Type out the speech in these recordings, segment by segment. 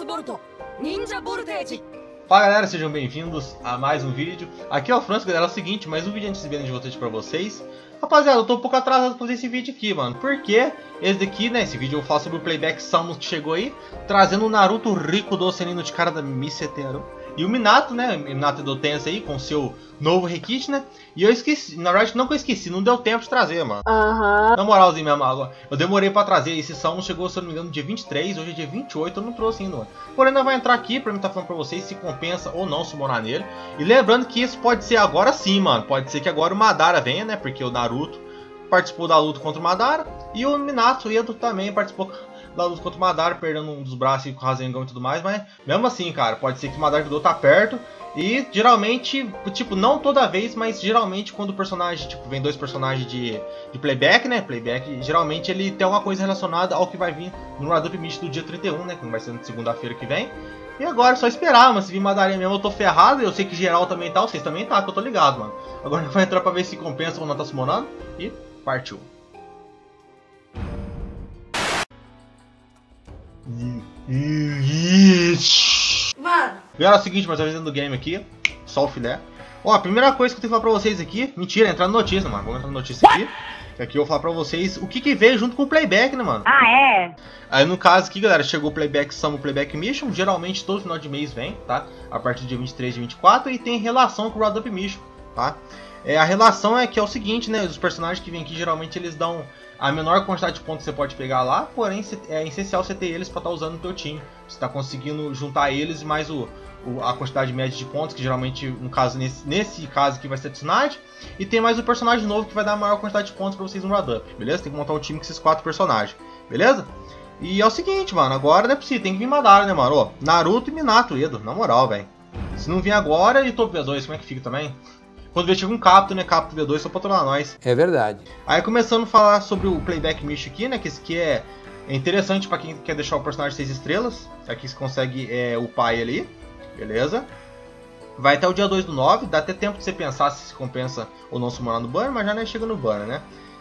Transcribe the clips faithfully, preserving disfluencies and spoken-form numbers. X Boruto: Ninja Voltage. Fala galera, sejam bem-vindos a mais um vídeo. Aqui é o Francisco, galera, é o seguinte, mais um vídeo antes de ver de voltar pra vocês. Rapaziada, eu tô um pouco atrasado pra fazer esse vídeo aqui, mano. Porque esse daqui, né, esse vídeo eu falo sobre o playback Samus que chegou aí, trazendo o Naruto Rikudou senino de cara da Misetero. E o Minato, né, o Minato Edo Tensei aí, com seu novo Rekit, né. E eu esqueci, na verdade não que eu esqueci, não deu tempo de trazer, mano. Aham. Uhum. Na moralzinha mesmo, agora, eu demorei pra trazer, esse Samus chegou, se eu não me engano, no dia vinte e três, hoje é dia vinte e oito, eu não trouxe ainda, mano. Porém, ainda vai entrar aqui pra mim tá falando pra vocês se compensa ou não se morar nele. E lembrando que isso pode ser agora sim, mano, pode ser que agora o Madara venha, né, porque o Naruto Naruto participou da luta contra o Madara e o Minato Edo também participou da luta contra o Madara, perdendo um dos braços com o Rasenga e tudo mais, mas mesmo assim, cara, pode ser que o Madara Edo tá perto e geralmente, tipo, não toda vez, mas geralmente quando o personagem, tipo, vem dois personagens de, de playback, né, playback, geralmente ele tem alguma coisa relacionada ao que vai vir no Naruto Mid do dia trinta e um, né, que vai ser na segunda-feira que vem. E agora é só esperar, mas se vir Madarinha mesmo eu tô ferrado, eu sei que geral também tá, vocês também tá, que eu tô ligado, mano. Agora vai entrar pra ver se compensa ou não tá summonando, e partiu. Mano! Galera, é o seguinte, mas eu tô fazendo do game aqui, só o filé. Ó, a primeira coisa que eu tenho que falar pra vocês aqui, mentira, é entrar na notícia, mano, vamos entrar na notícia aqui. Aqui eu vou falar pra vocês o que que veio junto com o playback, né, mano? Ah, é? Aí no caso aqui, galera, chegou o playback Samu, playback Mission. Geralmente todo final de mês vem, tá? A partir de vinte e três e vinte e quatro. E tem relação com o Road to Mission, tá? É, a relação é que é o seguinte, né? Os personagens que vêm aqui, geralmente eles dão a menor quantidade de pontos que você pode pegar lá. Porém, é essencial você ter eles pra estar usando no teu time. Você tá conseguindo juntar eles mais o... a quantidade média de pontos, que geralmente no caso, nesse, nesse caso aqui vai ser Tsunade. E tem mais um personagem novo que vai dar a maior quantidade de pontos pra vocês no round up, beleza? Tem que montar um time com esses quatro personagens, beleza? E é o seguinte, mano, agora não é possível, tem que vir Madara, né, mano? Ó, Naruto e Minato Edo, na moral, velho. Se não vir agora, e Top V dois, como é que fica também? Quando vê, chega um Capto, né? Capto V dois só pra tornar nós. É verdade. Aí começando a falar sobre o playback Mish aqui, né? Que esse aqui é interessante pra quem quer deixar o personagem seis estrelas. Aqui você consegue é, upar ele ali. Beleza? Vai até o dia dois do nove, dá até tempo de você pensar se compensa ou não se morar no banner, mas já não chega no banner, né?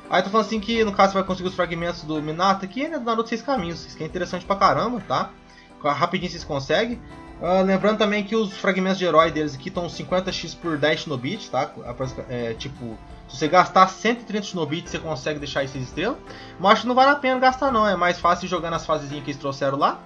Aí tô falando assim que no caso você vai conseguir os fragmentos do Minato aqui, né? Do Naruto Seis Caminhos, isso que é interessante pra caramba, tá? Rapidinho vocês conseguem. Uh, lembrando também que os fragmentos de herói deles aqui estão cinquenta x por dez Shinobits, tá? É, tipo, se você gastar cento e trinta Shinobits, você consegue deixar esses estrelas. Mas acho que não vale a pena gastar não, é mais fácil jogar nas fasezinhas que eles trouxeram lá.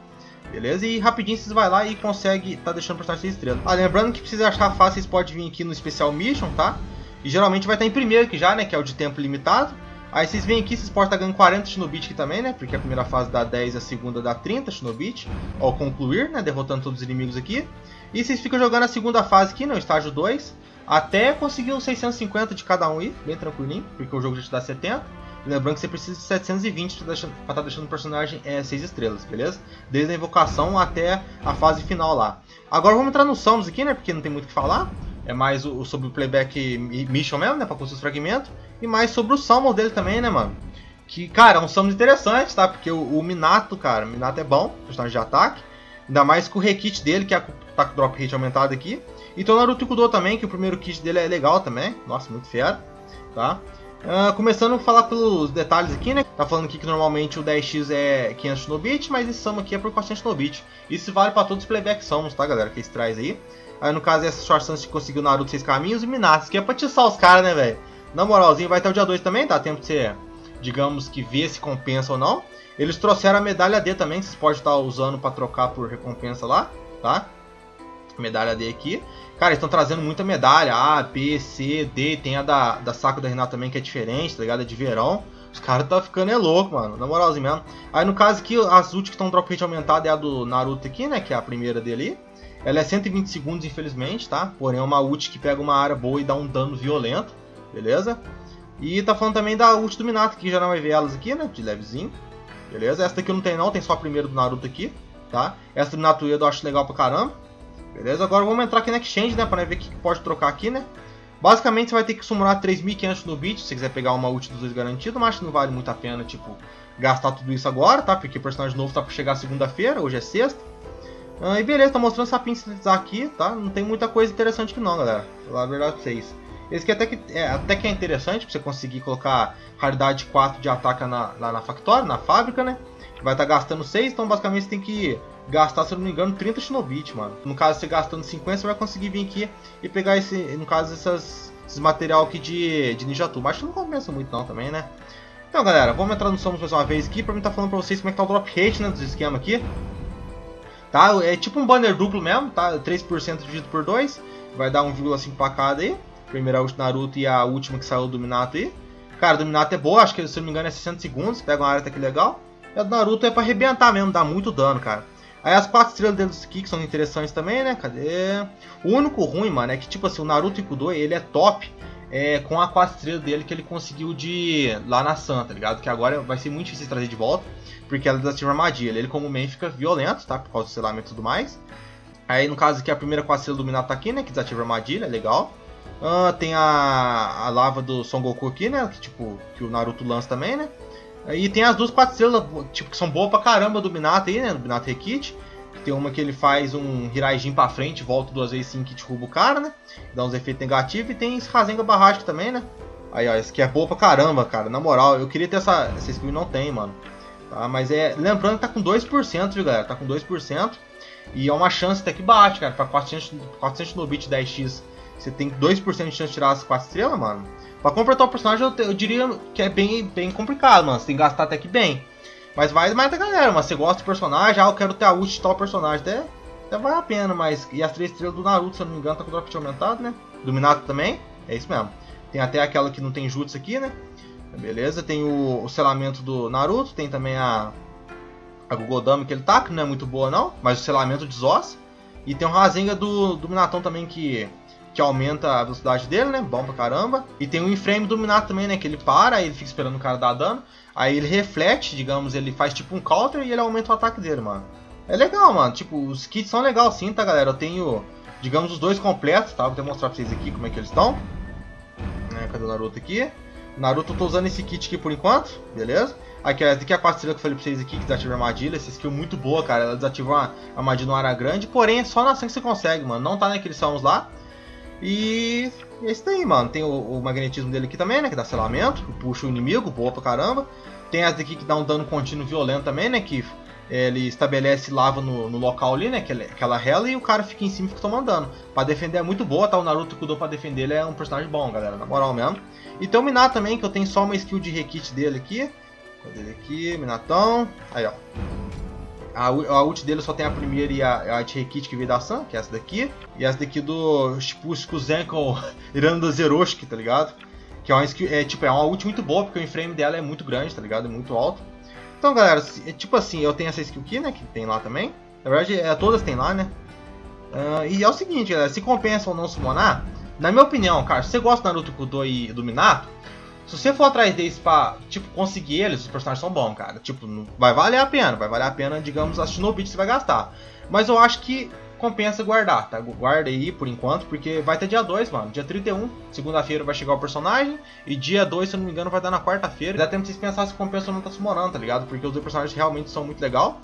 Beleza? E rapidinho vocês vai lá e consegue tá deixando o personagem seis estrelas. Ah, lembrando que precisa achar fácil, vocês podem vir aqui no Special Mission, tá? E geralmente vai estar em primeiro aqui já, né? Que é o de tempo limitado. Aí vocês vêm aqui, vocês podem estar ganhando quarenta Shinobits aqui também, né? Porque a primeira fase dá dez, a segunda dá trinta Shinobits. Ao concluir, né? Derrotando todos os inimigos aqui. E vocês ficam jogando a segunda fase aqui, né? O estágio dois. Até conseguir os seiscentos e cinquenta de cada um aí, bem tranquilinho. Porque o jogo já te dá setenta. Lembrando que você precisa de setecentos e vinte para estar tá deixando o personagem é, seis estrelas, beleza? Desde a invocação até a fase final lá. Agora vamos entrar no Samus aqui, né? Porque não tem muito o que falar. É mais o, sobre o playback mission mesmo, né? Para construir os fragmentos. E mais sobre o Samus dele também, né, mano? Que, cara, é um Samus interessante, tá? Porque o, o Minato, cara, o Minato é bom, personagem de ataque. Ainda mais com o Rekit dele, que é tá com o drop hit aumentado aqui. E tem o Naruto Rikudou também, que o primeiro kit dele é legal também. Nossa, muito fera, tá? Uh, começando a falar pelos detalhes aqui, né? Tá falando aqui que normalmente o dez x é quinhentos Shinobits, mas esse Samu aqui é por quatrocentos Shinobits. Isso vale pra todos os playback Samus, tá, galera? Que eles traz aí. Aí no caso é sua chance de conseguir o Naruto Seis Caminhos e Minato, que é pra tiçar os caras, né, velho? Na moralzinha, vai até o dia dois também, dá tempo de você, digamos, que ver se compensa ou não. Eles trouxeram a medalha D também, que vocês podem estar usando pra trocar por recompensa lá, tá? Medalha D aqui. Cara, eles estão trazendo muita medalha, A, B, C, D, tem a da, da Saco da Renata também que é diferente, tá ligado? É de verão. Os caras tá ficando é louco, mano, na moralzinho mesmo. Aí no caso aqui, as últimas que estão drop rate aumentada é a do Naruto aqui, né, que é a primeira dele. Ela é cento e vinte segundos, infelizmente, tá? Porém é uma ult que pega uma área boa e dá um dano violento, beleza? E tá falando também da ult do Minato, que já não vai ver elas aqui, né, de levezinho. Beleza? Essa daqui eu não tenho não, tem só a primeira do Naruto aqui, tá? Essa do Minato Edo eu acho legal pra caramba. Beleza? Agora vamos entrar aqui na Exchange, né? Pra ver o que pode trocar aqui, né? Basicamente você vai ter que summonar três mil e quinhentos no beat, se você quiser pegar uma ult dos dois garantido, mas não vale muito a pena, tipo, gastar tudo isso agora, tá? Porque o personagem novo tá pra chegar segunda-feira, hoje é sexta. Ah, e beleza, tá mostrando essa pincelizar aqui, tá? Não tem muita coisa interessante aqui não, galera. Vou falar a verdade pra vocês. Esse aqui até que é, até que é interessante, pra você conseguir colocar raridade quatro de ataque na, lá na Factory, na fábrica, né? vai estar tá gastando seis, então basicamente você tem que gastar, se eu não me engano, trinta Shinobit, mano. No caso, você gastando cinquenta, você vai conseguir vir aqui e pegar esse, no caso, essas, esses material aqui de, de Ninjatu. Mas não compensa muito não também, né? Então, galera, vamos entrar no Somos mais uma vez aqui pra mim tá falando pra vocês como é que tá o drop rate, né, do esquema aqui. Tá, é tipo um banner duplo mesmo, tá? três por cento dividido por dois, vai dar um vírgula cinco pra cada aí. Primeira ult do Naruto e a última que saiu do Minato aí. Cara, do Minato é boa, acho que se eu não me engano é sessenta segundos, pega uma área até que legal. E a do Naruto é pra arrebentar mesmo, dá muito dano, cara. Aí as quatro estrelas dentro dos kicks são interessantes também, né? Cadê? O único ruim, mano, é que tipo assim, o Naruto Rikudou, ele é top é, com a quatro estrelas dele que ele conseguiu de lá na Santa, tá ligado? Que agora vai ser muito difícil trazer de volta, porque ela desativa a armadilha. Ele como main fica violento, tá? Por causa do selamento e tudo mais. Aí no caso aqui a primeira quatro estrelas do Minato tá aqui, né? Que desativa a armadilha, é legal. Ah, tem a, a lava do Son Goku aqui, né? Que, tipo, que o Naruto lança também, né? E tem as duas quatro estrelas, tipo, que são boas pra caramba do Minato aí, né? Do Minato Rekit. Tem uma que ele faz um Hiraijin pra frente, volta duas vezes sim que derruba o cara, né? Dá uns efeitos negativos. E tem esse Rasenga Barrasco também, né? Aí, ó, esse aqui é boa pra caramba, cara. Na moral, eu queria ter essa, essa skill e não tem, mano. Tá? Mas é, lembrando que tá com dois por cento, viu, galera? Tá com dois por cento. E é uma chance até que bate, cara. Pra quatrocentos no bit dez x. Você tem dois por cento de chance de tirar as quatro estrelas, mano. Pra completar o personagem, eu, te, eu diria que é bem, bem complicado, mano. Você tem que gastar até que bem. Mas vai mais da galera, mano. Você gosta do personagem, ah, eu quero ter a ult de tal personagem. Até, até vale a pena, mas... E as três estrelas do Naruto, se eu não me engano, tá com o drop aumentado, né? Do Minato também. É isso mesmo. Tem até aquela que não tem jutsu aqui, né? Beleza, tem o, o selamento do Naruto. Tem também a... A Gugodama que ele tá, que não é muito boa, não. Mas o selamento de Zoss. E tem o Rasenga do, do Minatão também, que... que aumenta a velocidade dele, né? Bom pra caramba. E tem o inframe do Minato também, né? Que ele para, aí ele fica esperando o cara dar dano. Aí ele reflete, digamos, ele faz tipo um counter e ele aumenta o ataque dele, mano. É legal, mano. Tipo, os kits são legal sim, tá, galera? Eu tenho, digamos, os dois completos, tá? Vou até mostrar pra vocês aqui como é que eles estão. É, cadê o Naruto aqui? Naruto, eu tô usando esse kit aqui por enquanto, beleza? Aqui, essa aqui é a quatro estrelas que eu falei pra vocês aqui, que desativa a armadilha. Essa skill muito boa, cara. Ela desativa a armadilha no área grande, porém é só na ação que você consegue, mano. Não tá naqueles sons lá. E é isso daí, mano. Tem o, o magnetismo dele aqui também, né? Que dá selamento, puxa o inimigo, boa pra caramba. Tem essa daqui que dá um dano contínuo violento também, né? Que ele estabelece lava no, no local ali, né? Que ela rela e o cara fica em cima e fica tomando dano. Pra defender é muito boa, tá? O Naruto Rikudou pra defender ele é um personagem bom, galera. Na moral mesmo. E tem o Minato também, que eu tenho só uma skill de rekit dele aqui. Cadê ele aqui? Minatão. Aí, ó. A, a ult dele só tem a primeira e a, a de Rekit que veio da Sun, que é essa daqui. E essa daqui do Shippushiku Zenko Iranda Zeroshiki, tá ligado? Que é uma, é, tipo, é uma ult muito boa, porque o inframe dela é muito grande, tá ligado? É muito alto. Então, galera, se, é, tipo assim, eu tenho essa skill aqui, né? Que tem lá também. Na verdade, é, todas tem lá, né? Uh, e é o seguinte, galera, se compensa ou não summonar, na minha opinião, cara, se você gosta do Naruto Rikudou e do Minato, se você for atrás deles pra, tipo, conseguir eles, os personagens são bons, cara. Tipo, vai valer a pena, vai valer a pena, digamos, a Shinobi que você vai gastar. Mas eu acho que compensa guardar, tá? Guarda aí por enquanto, porque vai até dia dois, mano. Dia trinta e um, segunda-feira vai chegar o personagem. E dia dois, se eu não me engano, vai dar na quarta-feira. Dá tempo de vocês pensarem se compensa ou não tá summonando, tá ligado? Porque os dois personagens realmente são muito legais.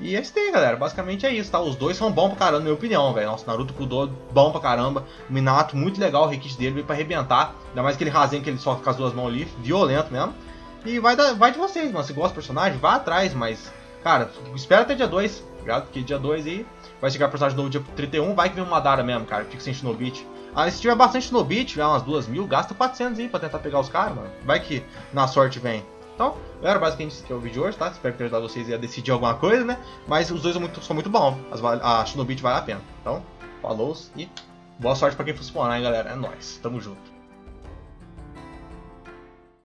E é isso aí, galera. Basicamente é isso, tá? Os dois são bons pra caramba, na minha opinião, velho. Nossa, Naruto Rikudou, bom pra caramba. O Minato, muito legal. O Rekit dele veio pra arrebentar. Ainda mais aquele Rasenga que ele solta com as duas mãos ali. Violento mesmo. E vai, da, vai de vocês, mano. Se gosta do personagem, vá atrás. Mas, cara, espera até dia dois, ligado? Porque dia dois aí vai chegar o personagem novo dia trinta e um. Vai que vem uma Madara mesmo, cara. Fica sem Shinobit. Aí, se tiver bastante Shinobit, tiver umas duas mil, gasta quatrocentos aí pra tentar pegar os caras, mano. Vai que na sorte vem. Então, galera, basicamente esse aqui é o vídeo de hoje, tá? Espero que tenha ajudado vocês a decidir alguma coisa, né? Mas os dois são muito, são muito bons. As, a Shinobit vale a pena. Então, falou e boa sorte pra quem for spawnar, hein, galera? É nóis. Tamo junto.